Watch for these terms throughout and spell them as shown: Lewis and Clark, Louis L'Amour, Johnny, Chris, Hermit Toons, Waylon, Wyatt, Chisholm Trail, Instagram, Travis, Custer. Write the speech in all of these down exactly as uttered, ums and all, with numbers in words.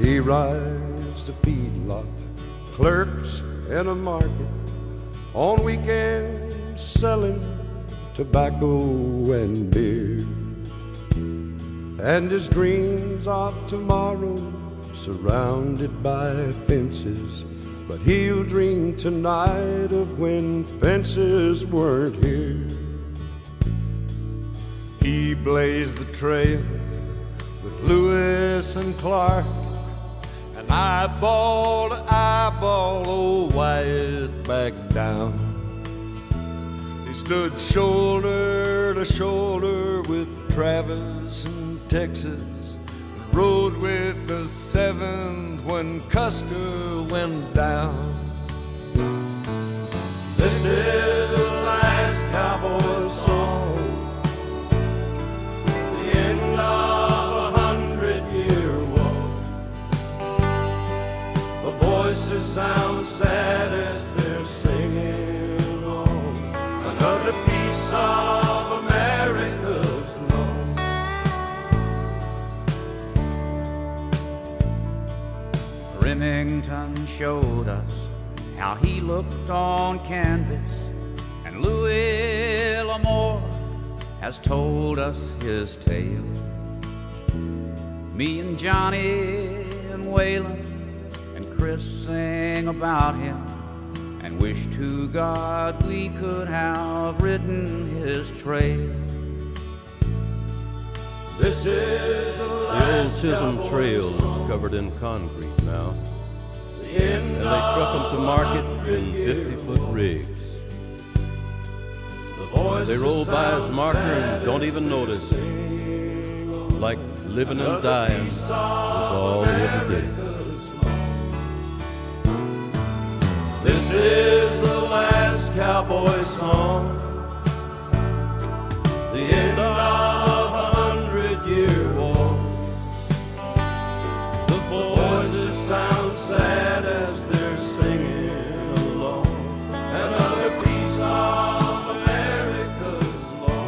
He rides the feedlot, clerks in a market, on weekends selling tobacco and beer. And his dreams of tomorrow surrounded by fences, but he'll dream tonight of when fences weren't here. He blazed the trail with Lewis and Clark, eyeball to eyeball, old Wyatt backed down. He stood shoulder to shoulder with Travis in Texas, and rode with the seventh when Custer went down. This is the last cowboy song, the end of voices sound sad as they're singing on another piece of America's law. Remington showed us how he looked on canvas, and Louis L'Amour has told us his tale. Me and Johnny and Waylon, Chris sang about him and wish to God we could have ridden his trail. This is the last. The old Chisholm Trail is covered in concrete now, the and they truck them to market in fifty-foot rigs. The they roll by his marker and don't even notice it. Like living and dying is all every day. This is the last cowboy song, the end of a hundred-year war. The voices sound sad as they're singing along another piece of America's law.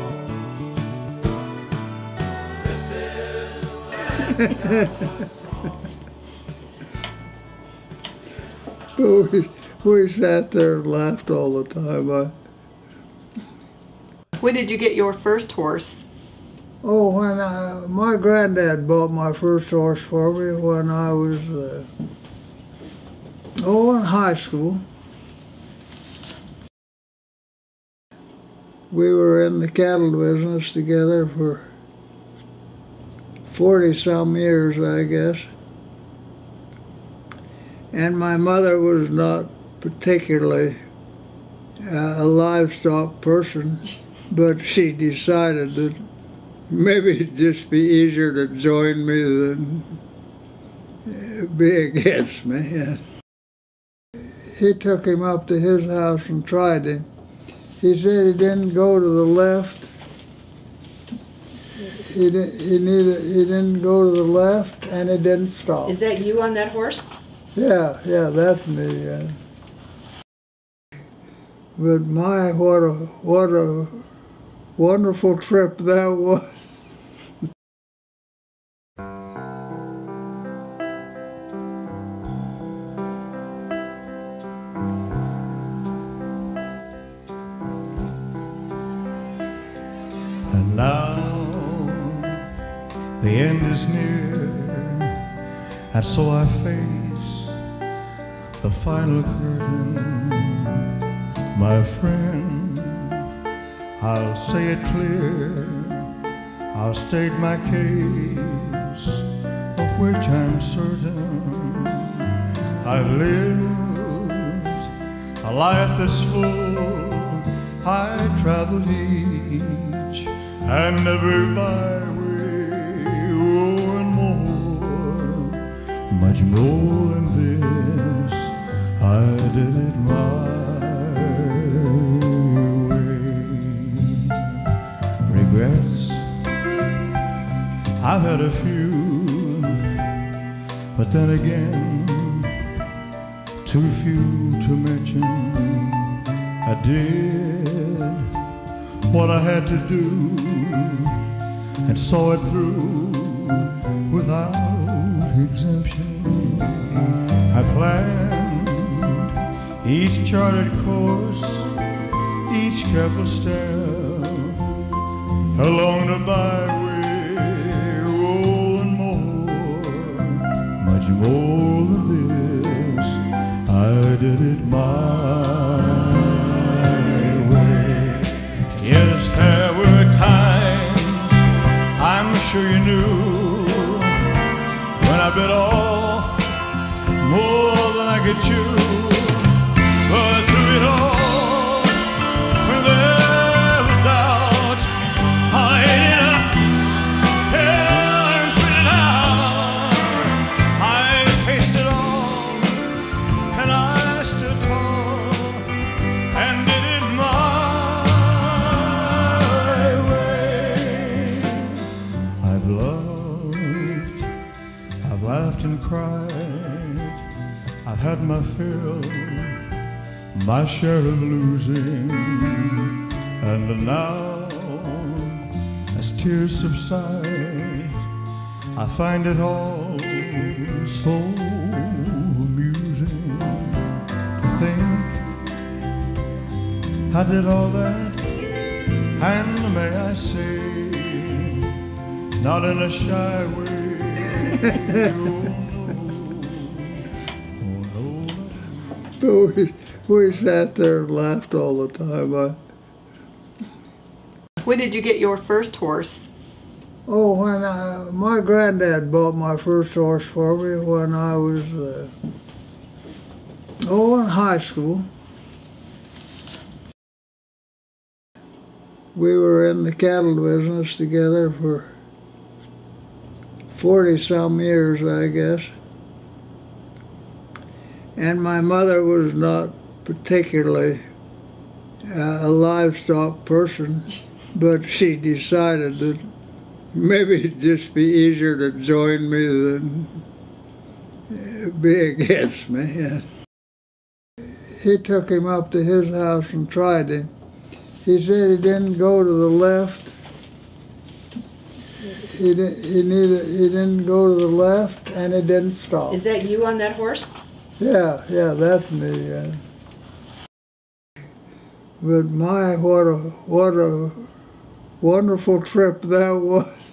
This is the last cowboy song. Oh, he, we sat there and laughed all the time. I... When did you get your first horse? Oh, when I, my granddad bought my first horse for me when I was uh, oh, in high school. We were in the cattle business together for forty-some years, I guess. And my mother was not particularly uh, a livestock person, but she decided that maybe it'd just be easier to join me than be against me. He took him up to his house and tried him. He said he didn't go to the left. He, did, he, needed, he didn't go to the left, and he didn't stop. Is that you on that horse? Yeah, yeah, that's me. Yeah. But my, what a, what a wonderful trip that was. And now the end is near, and so I face the final curtain, my friend. I'll say it clear, I'll state my case, of which I'm certain. I've lived a life that's full, I traveled each and every byway, oh, and more, much more than this. I did it my met a few, but then again, too few to mention. I did what I had to do and saw it through without exemption. I planned each charted course, each careful step along the byway, oh, and more, much more than this, I did it my way. Yes, there were times, I'm sure you knew, when I bit off more than I could chew, but through it all, I've had my fill, my share of losing, and now, as tears subside, I find it all so amusing to think I did all that, and may I say, not in a shy way. We, we sat there and laughed all the time. I... When did you get your first horse? Oh, when I, my granddad bought my first horse for me when I was uh, oh, in high school. We were in the cattle business together for forty some years, I guess. And my mother was not particularly uh, a livestock person, but she decided that maybe it'd just be easier to join me than be against me. He took him up to his house and tried him. He said he didn't go to the left. He, di he, needed, he didn't go to the left, and he didn't stop. Is that you on that horse? Yeah, yeah, that's me. Yeah. But my, what a, what a wonderful trip that was.